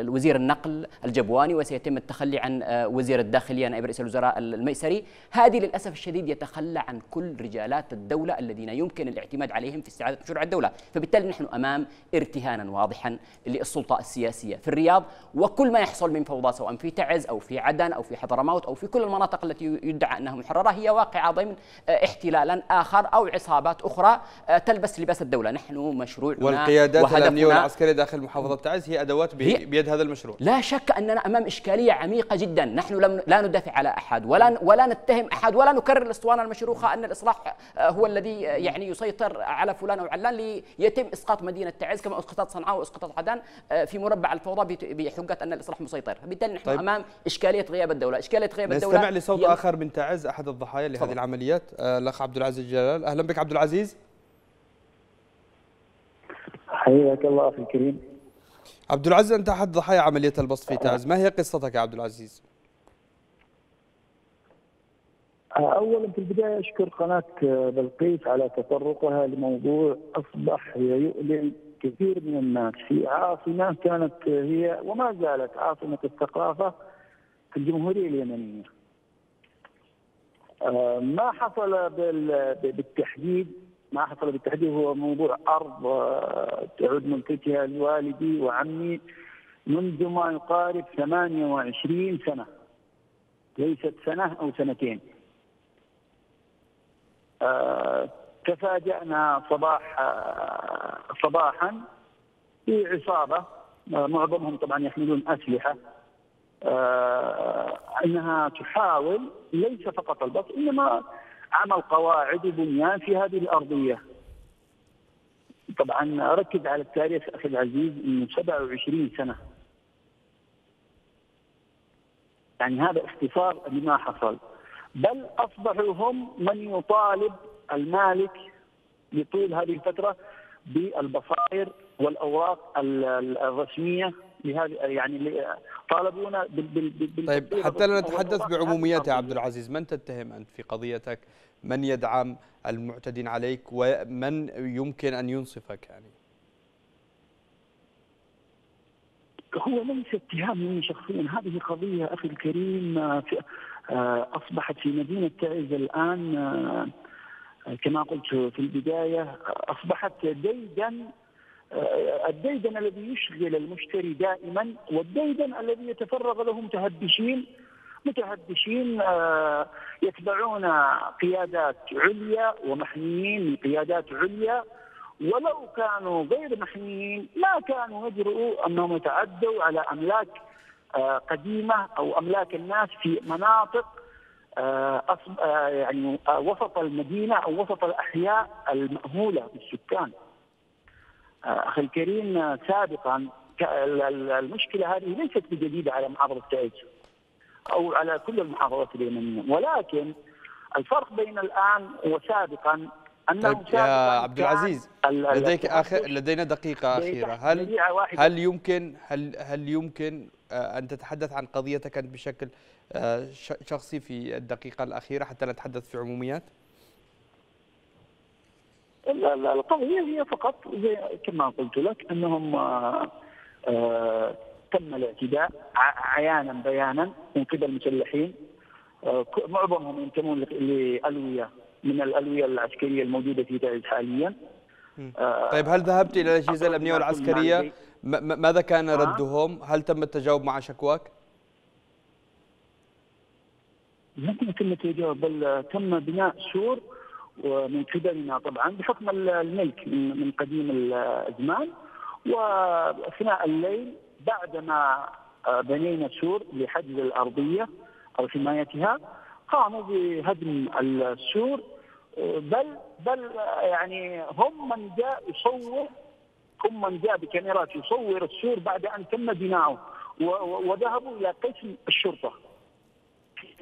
وزير النقل الجبواني، وسيتم التخلي عن وزير الداخلية نائب رئيس الوزراء الميسري. هذه للأسف الشديد يتخلى عن كل رجالات الدولة الذين يمكن الاعتماد عليهم في استعادة مشروع الدولة. فبالتالي نحن أمام ارتهانا واضحا للسلطة السياسية في الرياض، وكل ما يحصل من فوضى سواء في تعز أو في عدن أو في حضرموت أو في كل المناطق التي يدعى أنها محررة هي واقعة ضمن احتلالا آخر أو عصابة أخرى تلبس لباس الدولة. نحن مشروعنا والقيادات الأمنية والعسكرية داخل محافظة تعز هي أدوات بيد هذا المشروع. لا شك أننا أمام إشكالية عميقة جدا. نحن لا ندافع على أحد ولا ولا نتهم أحد ولا نكرر الأسطوانة المشروخة أن الإصلاح هو الذي يعني يسيطر على فلان أو علان ليتم إسقاط مدينة تعز كما أسقطت صنعاء وأسقطت عدن في مربع الفوضى بحجة أن الإصلاح مسيطر. بالتالي نحن طيب. أمام إشكالية غياب الدولة. إشكالية غياب الدولة. نستمع لصوت آخر من تعز أحد الضحايا لهذه العمليات، الأخ عبد العزيز جلال. أهلا بك عبد العزيز. حياك الله اخي الكريم. عبد العزيز انت احد ضحايا عمليه البسط في تعز، ما هي قصتك يا عبد العزيز؟ اولا في البدايه اشكر قناه بلقيس على تطرقها لموضوع اصبح يؤلم كثير من الناس في عاصمه كانت هي وما زالت عاصمه الثقافه في الجمهوريه اليمنيه. ما حصل بالتحديد ما حصل بالتحديد هو موضوع أرض تعود ملكتها لوالدي وعمي منذ ما يقارب ثمانية وعشرين سنة، ليست سنة أو سنتين. تفاجأنا صباح صباحا بعصابة معظمهم طبعا يحملون أسلحة أنها تحاول ليس فقط البسط إنما عمل قواعد وبنيان في هذه الارضيه. طبعا ركز على التاريخ اخي العزيز انه سبعة وعشرين سنة. يعني هذا اختصار لما حصل. بل اصبحوا هم من يطالب المالك لطول هذه الفتره بالبصائر والاوراق الرسميه لهذا يعني طالبونا بال. طيب حتى لا نتحدث بعموميات يا عبد العزيز، من تتهم أنت في قضيتك؟ من يدعم المعتدين عليك ومن يمكن أن ينصفك؟ يعني هو ليس اتهام مني شخصيا، هذه قضية أخي الكريم أصبحت في مدينة تعز الآن كما قلت في البداية أصبحت ديداً، الديدن الذي يشغل المشتري دائما، والديدن الذي يتفرغ له متهبشين متهبشين يتبعون قيادات عليا ومحميين لقيادات عليا، ولو كانوا غير محميين ما كانوا يجرؤوا أنهم يتعدوا على أملاك قديمة أو أملاك الناس في مناطق يعني وسط المدينة أو وسط الأحياء المأهولة بالسكان. أخي الكريم سابقا المشكلة هذه ليست بجديدة على محافظة تعز أو على كل المحافظات اليمنية، ولكن الفرق بين الآن وسابقا أنه طيب سابقا يا عبد العزيز لديك آخر لدينا دقيقة أخيرة، هل هل يمكن هل هل يمكن أن تتحدث عن قضيتك أنت بشكل شخصي في الدقيقة الأخيرة حتى لا نتحدث في عموميات؟ القضية هي فقط كما قلت لك أنهم آآ آآ تم الاعتداء عيانا بيانا من قبل المسلحين، معظمهم ينتمون لألوية من الألوية العسكرية الموجودة في تعز حاليا. طيب هل ذهبت إلى الأجهزة الأمنية والعسكرية؟ ماذا كان ردهم؟ هل تم التجاوب مع شكواك؟ لم يتم التجاوب، بل تم بناء سور ومن قبلنا طبعا بحكم الملك من قديم الازمان، واثناء الليل بعدما بنينا سور لحجز الارضيه او حمايتها قاموا بهدم السور، بل بل يعني هم من جاء يصور هم من جاء بكاميرات يصور السور بعد ان تم بناؤه، وذهبوا الى قسم الشرطه.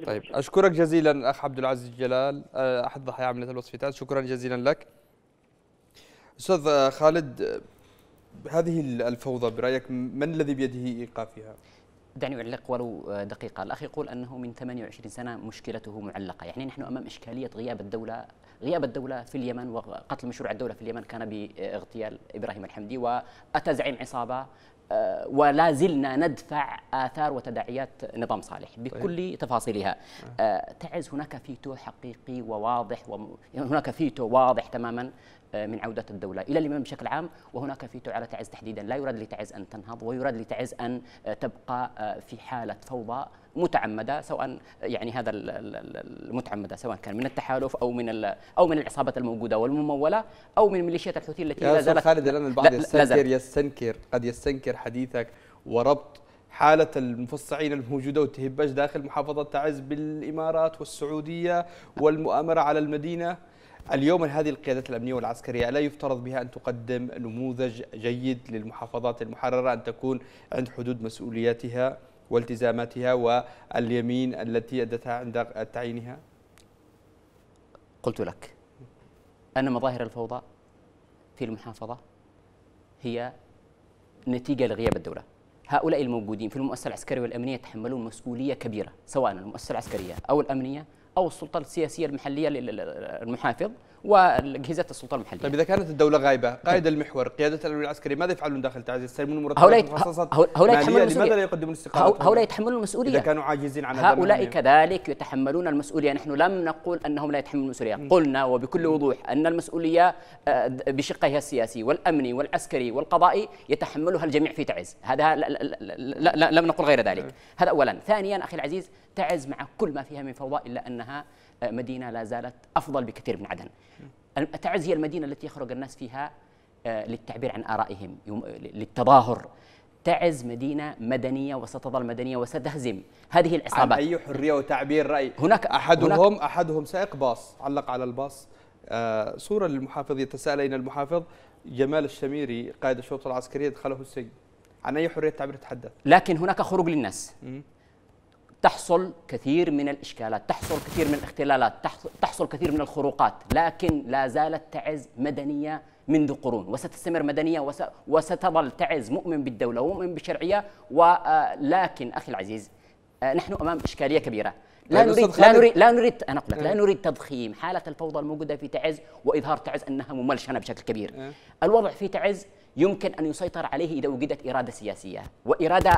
طيب أشكرك جزيلا الأخ عبد العزيز جلال أحد ضحايا عملية الوصف في تعز، شكرا جزيلا لك. أستاذ خالد، هذه الفوضى برأيك من الذي بيده إيقافها؟ دعني أعلق ولو دقيقة. الأخ يقول أنه من ثمانية وعشرين سنة مشكلته معلقة، يعني نحن أمام إشكالية غياب الدولة غياب الدولة في اليمن، وقتل مشروع الدولة في اليمن كان باغتيال إبراهيم الحمدي، وأتى زعيم عصابة، ولا زلنا ندفع آثار وتداعيات نظام صالح بكل تفاصيلها. تعز هناك فيتو حقيقي وواضح، و... هناك فيتو واضح تماما من عودة الدولة إلى اليمن بشكل عام، وهناك فيتو على تعز تحديدا. لا يراد لتعز أن تنهض، ويراد لتعز أن تبقى في حالة فوضى متعمدة، سواء يعني هذا المتعمدة سواء كان من التحالف أو من أو من العصابات الموجودة والممولة أو من ميليشيات الحوثي التي لا زالت. خالد الآن البعض يستنكر يستنكر قد يستنكر حديثك وربط حالة المفصعين الموجودة والتهباش داخل محافظة تعز بالإمارات والسعودية والمؤامرة على المدينة. اليوم هذه القيادات الأمنية والعسكرية لا يفترض بها أن تقدم نموذج جيد للمحافظات المحررة، أن تكون عند حدود مسؤولياتها والتزاماتها واليمين التي أدتها عند تعيينها؟ قلت لك أن مظاهر الفوضى في المحافظة هي نتيجة لغياب الدولة. هؤلاء الموجودين في المؤسسة العسكرية والأمنية يتحملون مسؤولية كبيرة، سواء المؤسسة العسكرية أو الأمنية أو السلطة السياسية المحلية للمحافظ وأجهزة السلطة المحلية. طيب إذا كانت الدولة غايبة، قائد المحور، قيادة الأمن العسكري، ماذا يفعلون داخل تعز؟ يستلمون مرتبات مخصصات مالية، لماذا لا يقدمون استقالات؟ هؤلاء يتحملون المسؤولية إذا كانوا عاجزين عن هؤلاء كذلك يتحملون المسؤولية. نحن لم نقول أنهم لا يتحملون المسؤولية، قلنا وبكل وضوح أن المسؤولية بشقها السياسي والأمني والعسكري والقضائي يتحملها الجميع في تعز، هذا لا لا لا لم نقل غير ذلك، هذا أولا. ثانيا أخي العزيز، تعز مع كل ما فيها من فوضى إلا أنها مدينة لا زالت أفضل بكثير من عدن. تعز هي المدينة التي يخرج الناس فيها للتعبير عن آرائهم، للتظاهر. تعز مدينة مدنية وستظل مدنية وستهزم هذه العصابات. عن أي حرية وتعبير رأي؟ هناك أحدهم هناك أحدهم سائق باص علق على الباص آه صورة للمحافظ يتساءل أين المحافظ. جمال الشميري قائد الشرطة العسكرية دخله السجن. عن أي حرية تعبير تتحدث؟ لكن هناك خروج للناس. م. تحصل كثير من الإشكالات، تحصل كثير من الاختلالات، تحصل كثير من الخروقات، لكن لا زالت تعز مدنية منذ قرون، وستستمر مدنية، وستظل تعز مؤمن بالدولة ومؤمن بالشرعية. ولكن أخي العزيز، نحن أمام إشكالية كبيرة. لا نريد لا نريد لا نريد أنا أقول لك لا نريد تضخيم حالة الفوضى الموجودة في تعز وإظهار تعز أنها مملشنة بشكل كبير. الوضع في تعز يمكن أن يسيطر عليه إذا وجدت إرادة سياسية، وإرادة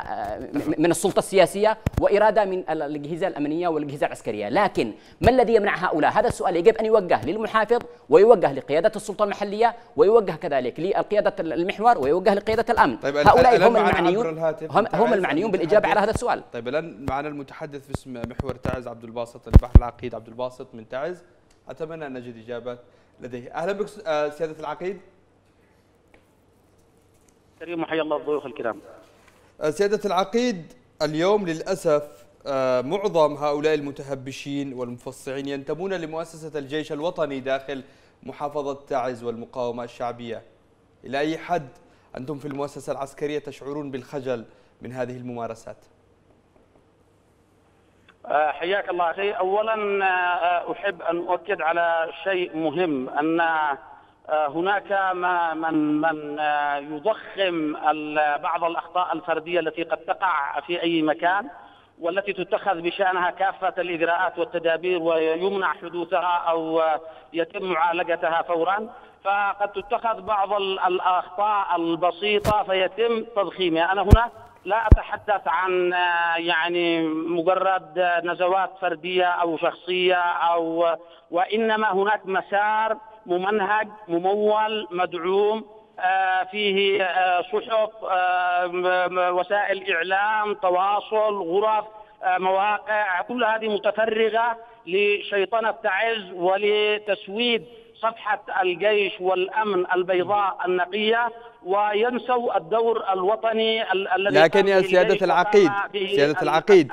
من السلطة السياسية، وإرادة من الأجهزة الأمنية والأجهزة العسكرية. لكن ما الذي يمنع هؤلاء؟ هذا السؤال يجب أن يوجه للمحافظ، ويوجه لقيادة السلطة المحلية، ويوجه كذلك لقيادة المحور، ويوجه لقيادة الأمن. طيب هؤلاء هم المعنيون هم, هم المعنيون بالإجابة على هذا السؤال. طيب الآن معنا المتحدث باسم محور تعز عبد الباسط البحر العقيد. عبد الباسط من تعز، أتمنى أن نجد إجابات لديه. أهلا بك سيادة العقيد. كريم وحيا الله الضيوف الكرام. سيادة العقيد، اليوم للأسف معظم هؤلاء المتهبشين والمفصعين ينتمون لمؤسسة الجيش الوطني داخل محافظة تعز والمقاومة الشعبية. إلى أي حد أنتم في المؤسسة العسكرية تشعرون بالخجل من هذه الممارسات؟ حياك الله أخي. أولا أحب أن أؤكد على شيء مهم، أن هناك ما من من يضخم بعض الأخطاء الفردية التي قد تقع في أي مكان، والتي تتخذ بشأنها كافة الإجراءات والتدابير ويمنع حدوثها أو يتم معالجتها فورا. فقد تتخذ بعض الأخطاء البسيطة فيتم تضخيمها. أنا هنا لا أتحدث عن يعني مجرد نزوات فردية أو شخصية، أو وإنما هناك مسار ممنهج ممول مدعوم فيه صحف، وسائل إعلام، تواصل، غرف، مواقع، كل هذه متفرغة لشيطنة تعز ولتسويد صفحة الجيش والأمن البيضاء النقية، وينسوا الدور الوطني الذي. لكن يا سيادة العقيد، سيادة العقيد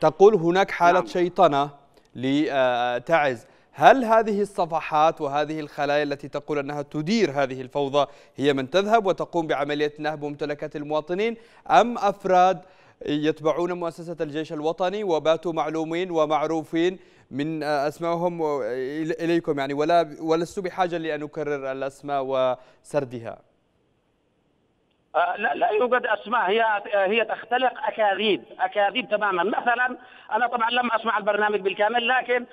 تقول هناك حالة نعم. شيطنة لتعز. هل هذه الصفحات وهذه الخلايا التي تقول أنها تدير هذه الفوضى هي من تذهب وتقوم بعملية نهب ممتلكات المواطنين، أم أفراد يتبعون مؤسسة الجيش الوطني وباتوا معلومين ومعروفين من أسمائهم إليكم يعني، ولا ولست بحاجة لأن أكرر الأسماء وسردها؟ لا لا يوجد اسماء، هي هي تختلق اكاذيب اكاذيب تماما. مثلا انا طبعا لم اسمع البرنامج بالكامل، لكن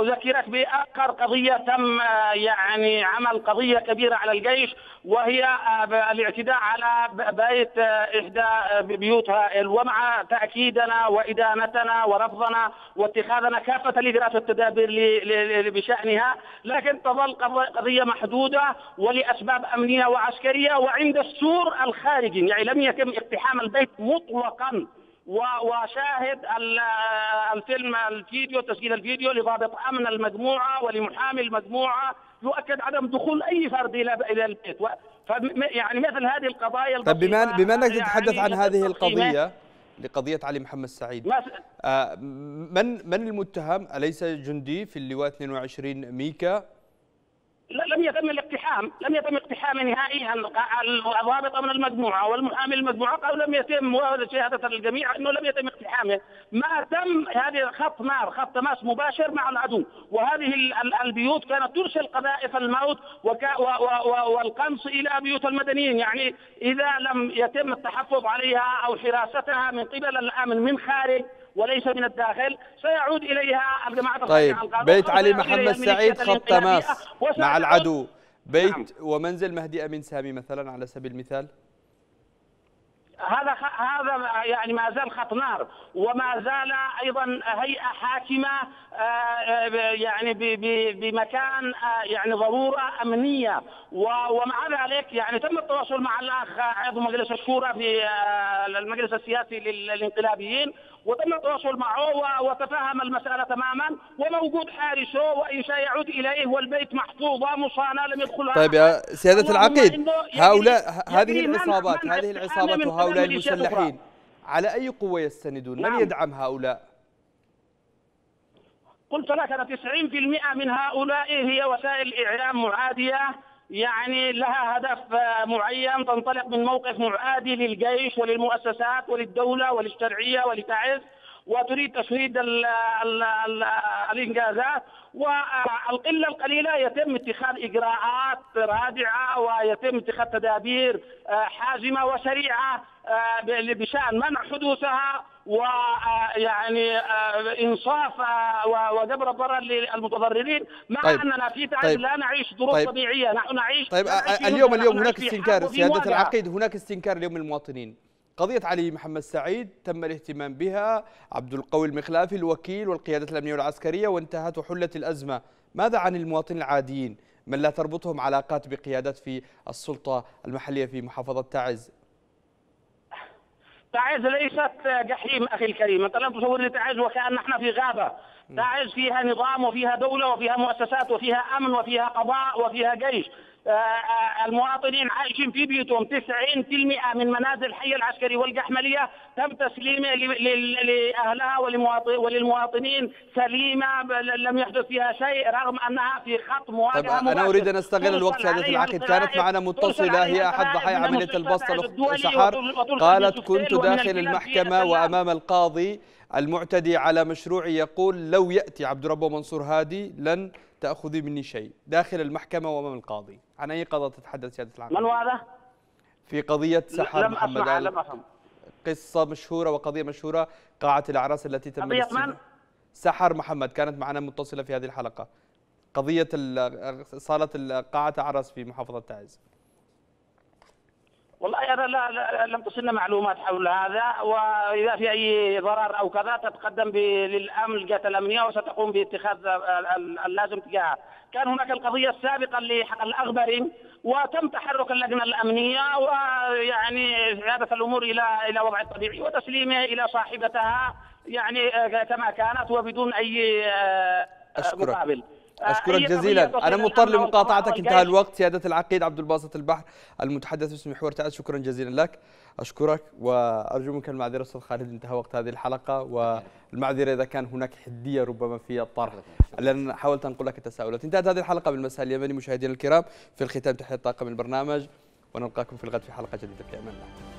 اذكرك باخر قضيه تم يعني عمل قضيه كبيره على الجيش، وهي الاعتداء على بيت احدى بيوت هائل، ومع تاكيدنا وادانتنا ورفضنا واتخاذنا كافه الاجراءات والتدابير بشانها، لكن تظل قضيه محدوده ولاسباب امنيه وعسكريه. وعند السور الخارجي يعني لم يتم اقتحام البيت مطلقا. وشاهد الفيلم الفيديو تسجيل الفيديو لضابط امن المجموعه ولمحامي المجموعه يؤكد عدم دخول اي فرد الى الى البيت. يعني مثل هذه القضايا. طب بما بما انك تتحدث يعني عن هذه القضيه لقضيه علي محمد سعيد، آه من من المتهم؟ اليس جندي في اللواء اثنين وعشرين ميكا؟ لا، لم يتم الاقتحام، لم يتم اقتحام نهائيا. الضابط من المجموعه والمحامي المجموعه قالوا لم يتم، وشهاده الجميع انه لم يتم اقتحامه. ما تم هذه خط نار، خط تماس مباشر مع العدو، وهذه البيوت كانت ترسل قذائف الموت والقنص الى بيوت المدنيين. يعني اذا لم يتم التحفظ عليها او حراستها من قبل الامن من خارج وليس من الداخل، سيعود اليها الجماعه. طيب بيت علي محمد سعيد خط تماس مع العدو، بيت نعم. ومنزل مهدي أمين سامي مثلا على سبيل المثال، هذا هذا يعني ما زال خط نار، وما زال ايضا هيئه حاكمه يعني بمكان يعني ضروره امنيه. ومع ذلك يعني تم التواصل مع الاخ عضو مجلس الشورى في المجلس السياسي للانقلابيين، وتم التواصل معه وتفهم المساله تماما، وموجود حارسه وان شاء يعود اليه، والبيت محفوظه مصانه لم يدخلها. طيب يا سياده العقيد، هؤلاء هذه العصابات هذه العصابات وهؤلاء المسلحين على اي قوه يستندون؟ نعم. من يدعم هؤلاء؟ قلت لك أنا تسعين بالمئة من هؤلاء هي وسائل إعلام معادية يعني لها هدف معين، تنطلق من موقف معادي للجيش وللمؤسسات وللدولة وللشرعية ولتعز، وتريد تشويد ال ال ال الإنجازات، والقلة القليلة يتم اتخاذ إجراءات رادعة ويتم اتخاذ تدابير حازمة وسريعة بشأن منع حدوثها ويعني إنصاف وجبر الضرر للمتضررين، مع طيب. أننا في تعز طيب. لا نعيش ظروف طيب. طبيعية، نحن نعيش طيب نعيش اليوم اليوم هناك استنكار سيادة العقيد، هناك استنكار اليوم من المواطنين. قضية علي محمد سعيد تم الاهتمام بها، عبد القوي المخلافي الوكيل والقيادة الأمنية والعسكرية، وانتهت وحلت الأزمة. ماذا عن المواطنين العاديين من لا تربطهم علاقات بقيادات في السلطة المحلية في محافظة تعز؟ تعز ليست جحيم أخي الكريم، أنت لا تصور تعز وكأن نحن في غابة. تعز فيها نظام وفيها دولة وفيها مؤسسات وفيها أمن وفيها قضاء وفيها جيش. المواطنين عايشين في بيوتهم، تسعين بالمئة من منازل حي العسكري والجحملية تم تسليمها لأهلها وللمواطنين سليمة، لم يحدث فيها شيء رغم أنها في خط مواجهة مباشر. طيب أنا أريد أن أستغل الوقت سيادة العقيد، كانت معنا متصلة هي أحد ضحايا عملية البسط الأخت سحر، قالت كنت داخل المحكمة وأمام القاضي المعتدي على مشروعي يقول لو يأتي عبد ربه منصور هادي لن تأخذي مني شيء، داخل المحكمة وأمام القاضي. عن أي قضاء تتحدث سيادة العقيد؟ من هذا؟ في قضية سحر محمد، لم أفهم. قصة مشهورة وقضية مشهورة، قاعة الأعراس التي تم قضية من؟ سحر محمد كانت معنا متصلة في هذه الحلقة. قضية صالة قاعة أعراس في محافظة تعز. والله أنا لا, لا لم تصلنا معلومات حول هذا، وإذا في أي ضرر أو كذا تتقدم للأمن الجهات الأمنية وستقوم باتخاذ اللازم تجاهها. كان هناك القضية السابقة لحق الأخبري وتم تحرك اللجنة الأمنية ويعني إعادة الأمور إلى إلى وضع الطبيعي وتسليمه إلى صاحبتها يعني كما كانت وبدون أي أشكرك. مقابل. أشكرك جزيلا، أنا مضطر لمقاطعتك، انتهى الوقت. سيادة العقيد عبد الباسط البحر المتحدث باسم محور تعز، شكرا جزيلا لك، أشكرك وأرجو منك المعذرة أستاذ خالد، انتهى وقت هذه الحلقة، والمعذرة إذا كان هناك حدية ربما في الطرح لأن حاولت أن أقول لك التساؤلات. انتهت هذه الحلقة بالمساء اليمني مشاهدينا الكرام، في الختام تحية طاقم البرنامج ونلقاكم في الغد في حلقة جديدة، في أمان الله.